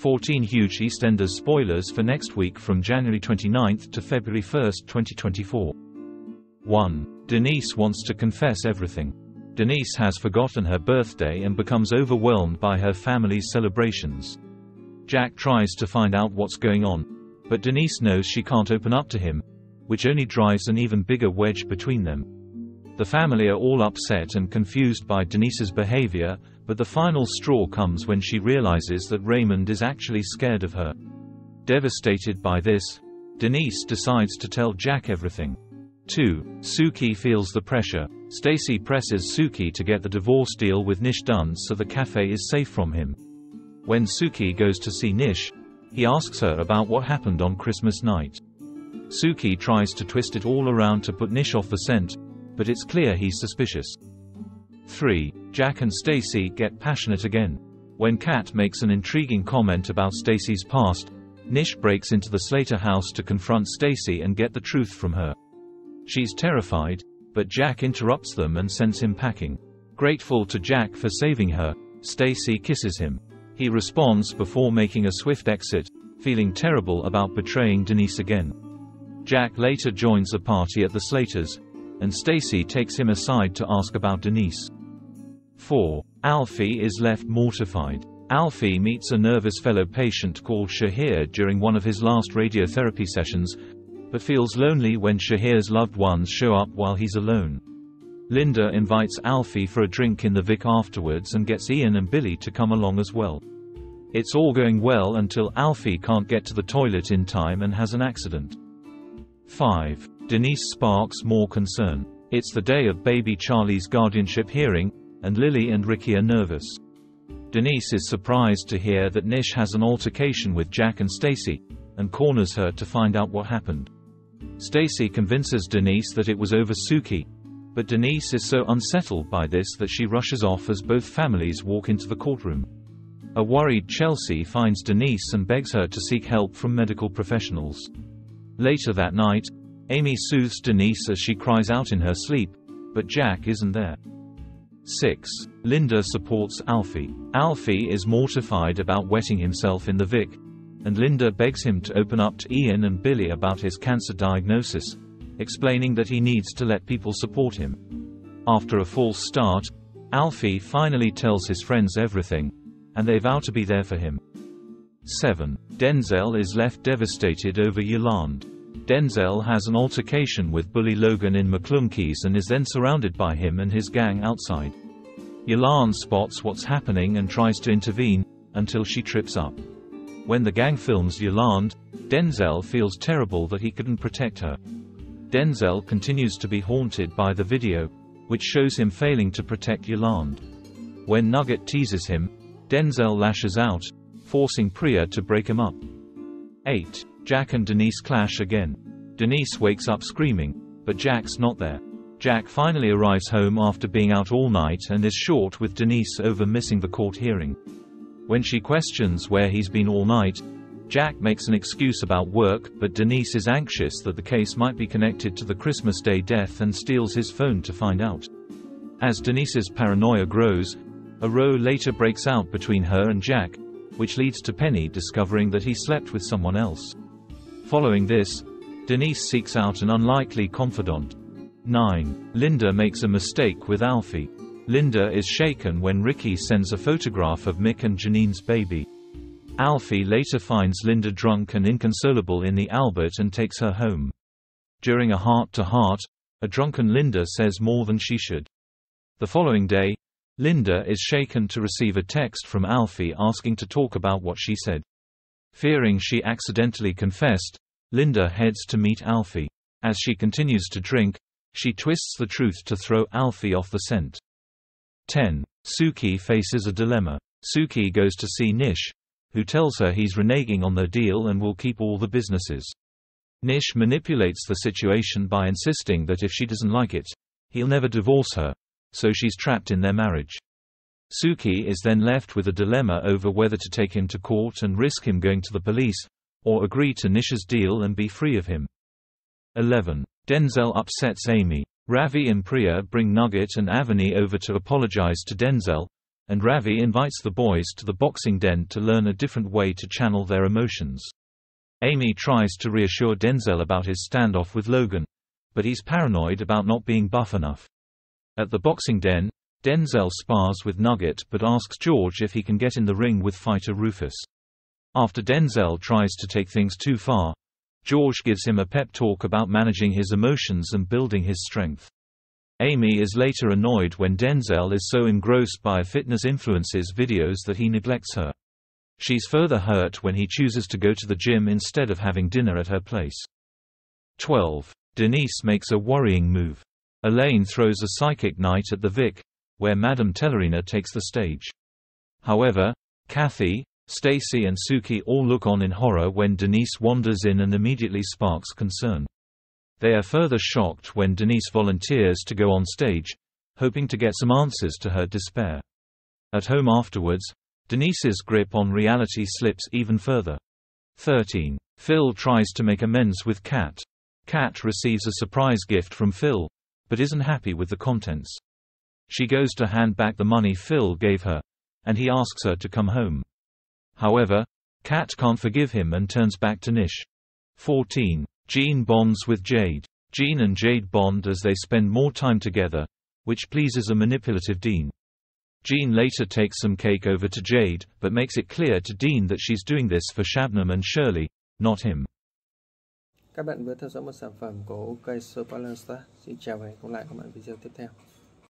14 huge EastEnders spoilers for next week from January 29th to February 1st, 2024. 1. Denise wants to confess everything. Denise has forgotten her birthday and becomes overwhelmed by her family's celebrations. Jack tries to find out what's going on, but Denise knows she can't open up to him, which only drives an even bigger wedge between them. The family are all upset and confused by Denise's behavior, but the final straw comes when she realizes that Raymond is actually scared of her. Devastated by this, Denise decides to tell Jack everything. 2. Suki feels the pressure. Stacy presses Suki to get the divorce deal with Nish done so the cafe is safe from him. When Suki goes to see Nish, he asks her about what happened on Christmas night. Suki tries to twist it all around to put Nish off the scent, but it's clear he's suspicious. 3. Jack and Stacy get passionate again. When Kat makes an intriguing comment about Stacy's past, Nish breaks into the Slater house to confront Stacy and get the truth from her. She's terrified, but Jack interrupts them and sends him packing. Grateful to Jack for saving her, Stacy kisses him. He responds before making a swift exit, feeling terrible about betraying Denise again. Jack later joins a party at the Slaters, and Stacy takes him aside to ask about Denise. 4. Alfie is left mortified. Alfie meets a nervous fellow patient called Shahir during one of his last radiotherapy sessions, but feels lonely when Shahir's loved ones show up while he's alone. Linda invites Alfie for a drink in the Vic afterwards and gets Ian and Billy to come along as well. It's all going well until Alfie can't get to the toilet in time and has an accident. 5. Denise sparks more concern. It's the day of baby Charlie's guardianship hearing, and Lily and Ricky are nervous. Denise is surprised to hear that Nish has an altercation with Jack and Stacy, and corners her to find out what happened. Stacy convinces Denise that it was over Suki, but Denise is so unsettled by this that she rushes off as both families walk into the courtroom. A worried Chelsea finds Denise and begs her to seek help from medical professionals. Later that night, Amy soothes Denise as she cries out in her sleep, but Jack isn't there. 6. Linda supports Alfie. Alfie is mortified about wetting himself in the Vic, and Linda begs him to open up to Ian and Billy about his cancer diagnosis, explaining that he needs to let people support him. After a false start, Alfie finally tells his friends everything, and they vow to be there for him. 7. Denzel is left devastated over Yolande. Denzel has an altercation with bully Logan in McClunky's and is then surrounded by him and his gang outside. Yolande spots what's happening and tries to intervene, until she trips up. When the gang films Yolande, Denzel feels terrible that he couldn't protect her. Denzel continues to be haunted by the video, which shows him failing to protect Yolande. When Nugget teases him, Denzel lashes out, forcing Priya to break him up. 8. Jack and Denise clash again. Denise wakes up screaming, but Jack's not there. Jack finally arrives home after being out all night and is short with Denise over missing the court hearing. When she questions where he's been all night, Jack makes an excuse about work, but Denise is anxious that the case might be connected to the Christmas Day death and steals his phone to find out. As Denise's paranoia grows, a row later breaks out between her and Jack, which leads to Penny discovering that he slept with someone else. Following this, Denise seeks out an unlikely confidant. 9. Linda makes a mistake with Alfie. Linda is shaken when Ricky sends a photograph of Mick and Janine's baby. Alfie later finds Linda drunk and inconsolable in the Albert and takes her home. During a heart-to-heart, a drunken Linda says more than she should. The following day, Linda is shaken to receive a text from Alfie asking to talk about what she said. Fearing she accidentally confessed, Linda heads to meet Alfie. As she continues to drink, she twists the truth to throw Alfie off the scent. 10. Suki faces a dilemma. Suki goes to see Nish, who tells her he's reneging on their deal and will keep all the businesses. Nish manipulates the situation by insisting that if she doesn't like it, he'll never divorce her, so she's trapped in their marriage. Suki is then left with a dilemma over whether to take him to court and risk him going to the police, or agree to Nish's deal and be free of him. 11. Denzel upsets Amy. Ravi and Priya bring Nugget and Avani over to apologize to Denzel, and Ravi invites the boys to the boxing den to learn a different way to channel their emotions. Amy tries to reassure Denzel about his standoff with Logan, but he's paranoid about not being buff enough. At the boxing den, Denzel spars with Nugget but asks George if he can get in the ring with fighter Rufus. After Denzel tries to take things too far, George gives him a pep talk about managing his emotions and building his strength. Amy is later annoyed when Denzel is so engrossed by fitness influences videos that he neglects her. She's further hurt when he chooses to go to the gym instead of having dinner at her place. 12. Denise makes a worrying move. Elaine throws a psychic night at the Vic, where Madame Tellerina takes the stage. However, Kathy, Stacy and Suki all look on in horror when Denise wanders in and immediately sparks concern. They are further shocked when Denise volunteers to go on stage, hoping to get some answers to her despair. At home afterwards, Denise's grip on reality slips even further. 13. Phil tries to make amends with Kat. Kat receives a surprise gift from Phil, but isn't happy with the contents. She goes to hand back the money Phil gave her, and he asks her to come home. However, Kat can't forgive him and turns back to Nish. 14. Jean bonds with Jade. Jean and Jade bond as they spend more time together, which pleases a manipulative Dean. Jean later takes some cake over to Jade, but makes it clear to Dean that she's doing this for Shabnam and Shirley, not him. Các bạn vừa theo dõi một sản phẩm của OK Super Palace. Xin chào và hẹn gặp lại các bạn video tiếp theo.